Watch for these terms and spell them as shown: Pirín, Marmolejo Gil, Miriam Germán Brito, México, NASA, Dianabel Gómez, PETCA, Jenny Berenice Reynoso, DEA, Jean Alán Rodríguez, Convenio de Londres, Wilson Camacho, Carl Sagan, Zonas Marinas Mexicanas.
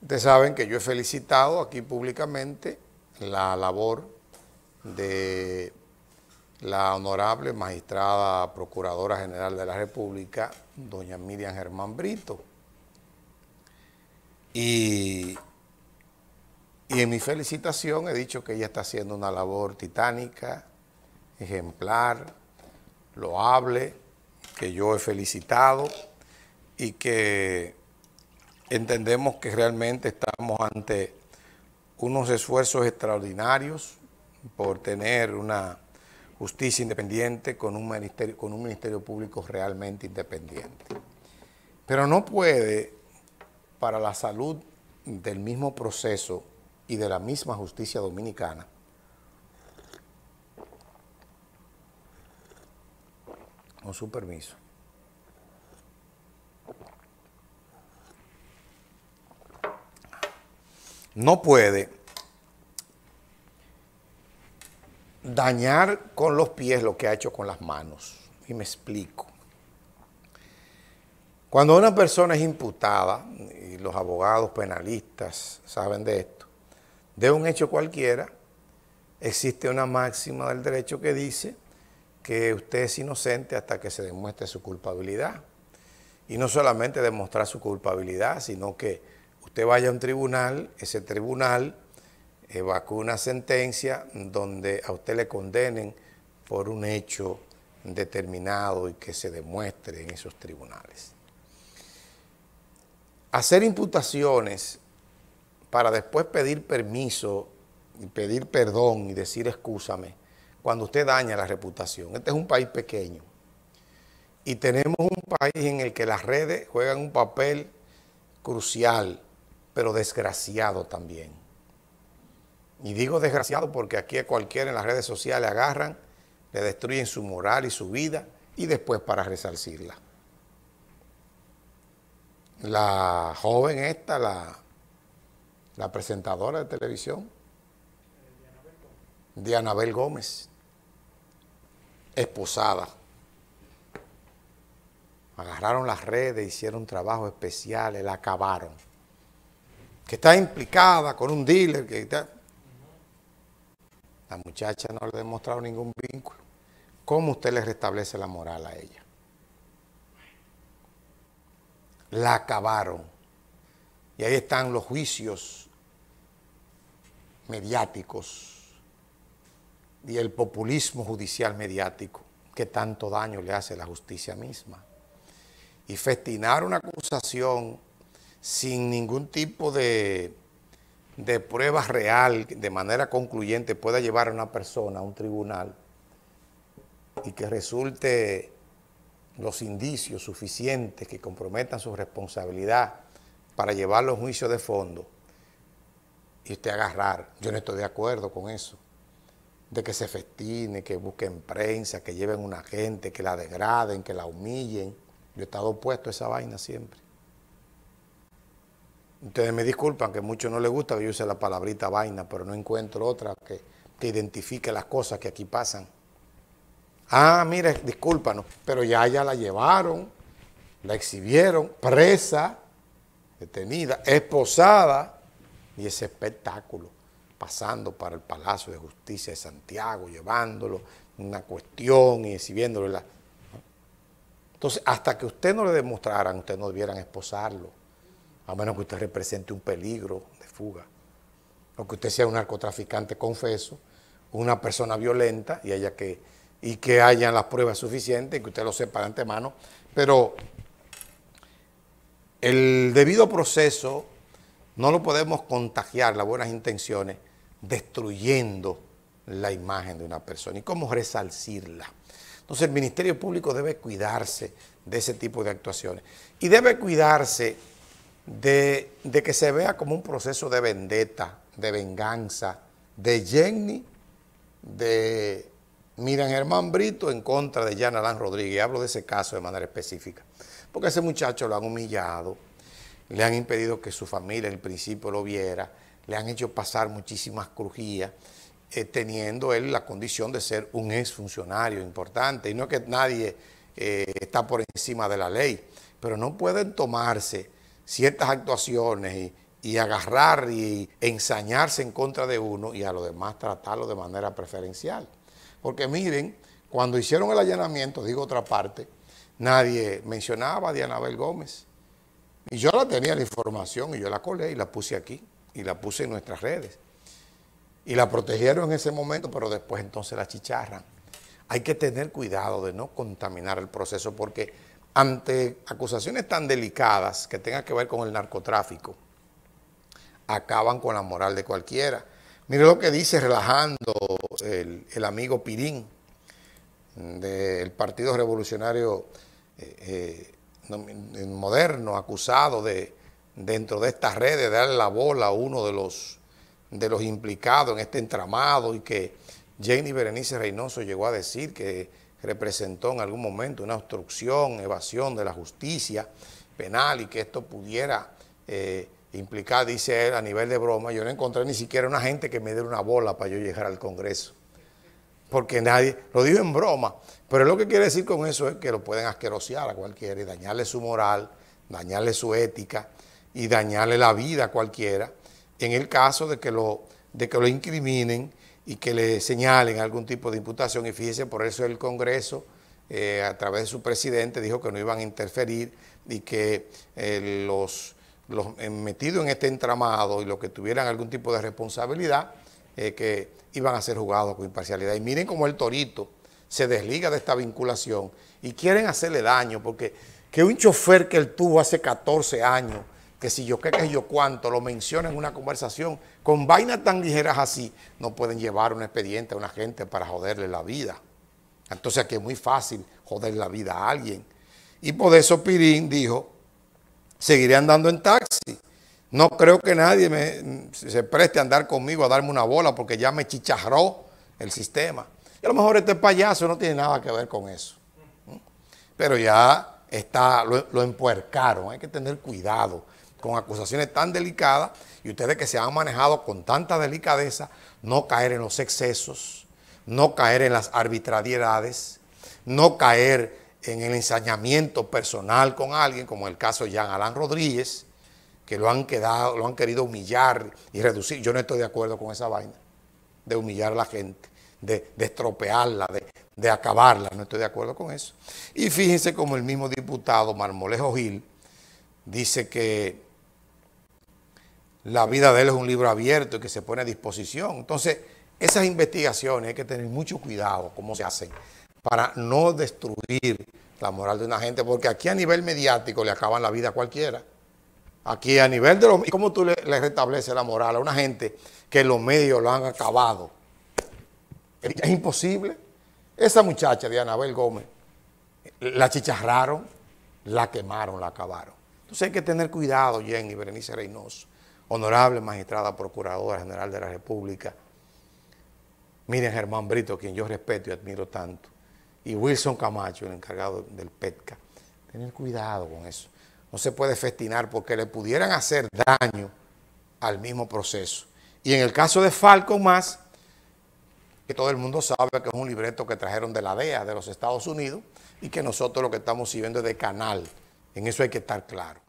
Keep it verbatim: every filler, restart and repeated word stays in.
Ustedes saben que yo he felicitado aquí públicamente la labor de la honorable magistrada procuradora general de la República, doña Miriam Germán Brito. Y, y en mi felicitación he dicho que ella está haciendo una labor titánica, ejemplar, loable, que yo he felicitado y que entendemos que realmente estamos ante unos esfuerzos extraordinarios por tener una justicia independiente con un ministerio, con un ministerio público realmente independiente. Pero no puede, para la salud del mismo proceso y de la misma justicia dominicana, con su permiso, no puede dañar con los pies lo que ha hecho con las manos. Y me explico. Cuando una persona es imputada, y los abogados penalistas saben de esto, de un hecho cualquiera, existe una máxima del derecho que dice que usted es inocente hasta que se demuestre su culpabilidad. Y no solamente demostrar su culpabilidad, sino que usted vaya a un tribunal, ese tribunal evacúa una sentencia donde a usted le condenen por un hecho determinado y que se demuestre en esos tribunales. Hacer imputaciones para después pedir permiso y pedir perdón y decir excúsame cuando usted daña la reputación. Este es un país pequeño y tenemos un país en el que las redes juegan un papel crucial, pero desgraciado también. Y digo desgraciado porque aquí a cualquiera en las redes sociales agarran, le destruyen su moral y su vida y después para resarcirla. La joven esta, la, la presentadora de televisión, Dianabel Gómez, esposada. Agarraron las redes, hicieron trabajos especiales, la acabaron. Que está implicada con un dealer que está... La muchacha no le ha demostrado ningún vínculo. ¿Cómo usted le restablece la moral a ella? La acabaron. Y ahí están los juicios mediáticos y el populismo judicial mediático que tanto daño le hace a la justicia misma. Y festinar una acusación sin ningún tipo de... de prueba real, de manera concluyente, pueda llevar a una persona a un tribunal y que resulte los indicios suficientes que comprometan su responsabilidad para llevarlo a un juicio de fondo y usted agarrar. Yo no estoy de acuerdo con eso, de que se festine, que busquen prensa, que lleven una gente, que la degraden, que la humillen. Yo he estado opuesto a esa vaina siempre. Ustedes me disculpan que a muchos no les gusta que yo use la palabrita vaina, pero no encuentro otra que, que identifique las cosas que aquí pasan. Ah, mire, discúlpanos, pero ya ya la llevaron, la exhibieron, presa, detenida, esposada, y ese espectáculo, pasando para el Palacio de Justicia de Santiago, llevándolo, una cuestión y exhibiéndolo. La... Entonces, hasta que usted no le demostraran, usted no debieran esposarlo. A menos que usted represente un peligro de fuga, o que usted sea un narcotraficante, confeso, una persona violenta, y haya que, y que hayan las pruebas suficientes, y que usted lo sepa de antemano. Pero el debido proceso no lo podemos contagiar, las buenas intenciones, destruyendo la imagen de una persona. ¿Y cómo resarcirla? Entonces el Ministerio Público debe cuidarse de ese tipo de actuaciones, y debe cuidarse... De, de que se vea como un proceso de vendetta, de venganza, de Jenny, de Miriam Germán Brito en contra de Jean Alán Rodríguez. Y hablo de ese caso de manera específica, porque a ese muchacho lo han humillado, le han impedido que su familia en el principio lo viera, le han hecho pasar muchísimas crujías, eh, teniendo él la condición de ser un exfuncionario importante, y no es que nadie eh, está por encima de la ley, pero no pueden tomarse ciertas actuaciones y, y agarrar y ensañarse en contra de uno y a los demás tratarlo de manera preferencial. Porque miren, cuando hicieron el allanamiento, digo otra parte, nadie mencionaba a Dianabel Gómez. Y yo la tenía la información y yo la colé y la puse aquí y la puse en nuestras redes. Y la protegieron en ese momento, pero después entonces la chicharran. Hay que tener cuidado de no contaminar el proceso porque ante acusaciones tan delicadas que tengan que ver con el narcotráfico, acaban con la moral de cualquiera. Mire lo que dice relajando el, el amigo Pirín del Partido Revolucionario eh, eh, Moderno, acusado de dentro de estas redes de darle la bola a uno de los, de los implicados en este entramado y que Jenny Berenice Reynoso llegó a decir que representó en algún momento una obstrucción, evasión de la justicia penal y que esto pudiera eh, implicar, dice él, a nivel de broma. Yo no encontré ni siquiera una gente que me diera una bola para yo llegar al Congreso. Porque nadie, lo dijo en broma, pero lo que quiere decir con eso es que lo pueden asquerosear a cualquiera y dañarle su moral, dañarle su ética y dañarle la vida a cualquiera en el caso de que lo, de que lo incriminen y que le señalen algún tipo de imputación. Y fíjese, por eso el Congreso, eh, a través de su presidente, dijo que no iban a interferir y que eh, los, los metidos en este entramado y los que tuvieran algún tipo de responsabilidad, eh, que iban a ser juzgados con imparcialidad. Y miren cómo el torito se desliga de esta vinculación y quieren hacerle daño, porque que un chofer que él tuvo hace catorce años, que si yo qué, que yo cuánto, lo menciona en una conversación, con vainas tan ligeras así, no pueden llevar un expediente a una gente para joderle la vida. Entonces aquí es muy fácil joder la vida a alguien. Y por eso Pirín dijo, seguiré andando en taxi. No creo que nadie me, se preste a andar conmigo a darme una bola porque ya me chicharró el sistema. Y a lo mejor este payaso no tiene nada que ver con eso. Pero ya está, lo, lo empuercaron, hay que tener cuidado con acusaciones tan delicadas y ustedes que se han manejado con tanta delicadeza, no caer en los excesos, no caer en las arbitrariedades, no caer en el ensañamiento personal con alguien, como en el caso de Jean Alán Rodríguez, que lo han, quedado, lo han querido humillar y reducir. Yo no estoy de acuerdo con esa vaina, de humillar a la gente, de, de estropearla, de, de acabarla, no estoy de acuerdo con eso. Y fíjense como el mismo diputado Marmolejo Gil dice que la vida de él es un libro abierto y que se pone a disposición. Entonces, esas investigaciones hay que tener mucho cuidado cómo se hacen para no destruir la moral de una gente, porque aquí a nivel mediático le acaban la vida a cualquiera. Aquí a nivel de los... ¿Cómo tú le, le restableces la moral a una gente que los medios lo han acabado? Es imposible. Esa muchacha Dianabel Gómez, la chicharraron, la quemaron, la acabaron. Entonces hay que tener cuidado, Jenny Berenice Reynoso, honorable magistrada procuradora general de la República, Miriam Germán Brito, quien yo respeto y admiro tanto, y Wilson Camacho, el encargado del PETCA. Tener cuidado con eso. No se puede festinar porque le pudieran hacer daño al mismo proceso. Y en el caso de Falcon más, que todo el mundo sabe que es un libreto que trajeron de la D E A de los Estados Unidos y que nosotros lo que estamos sirviendo es de canal. En eso hay que estar claro.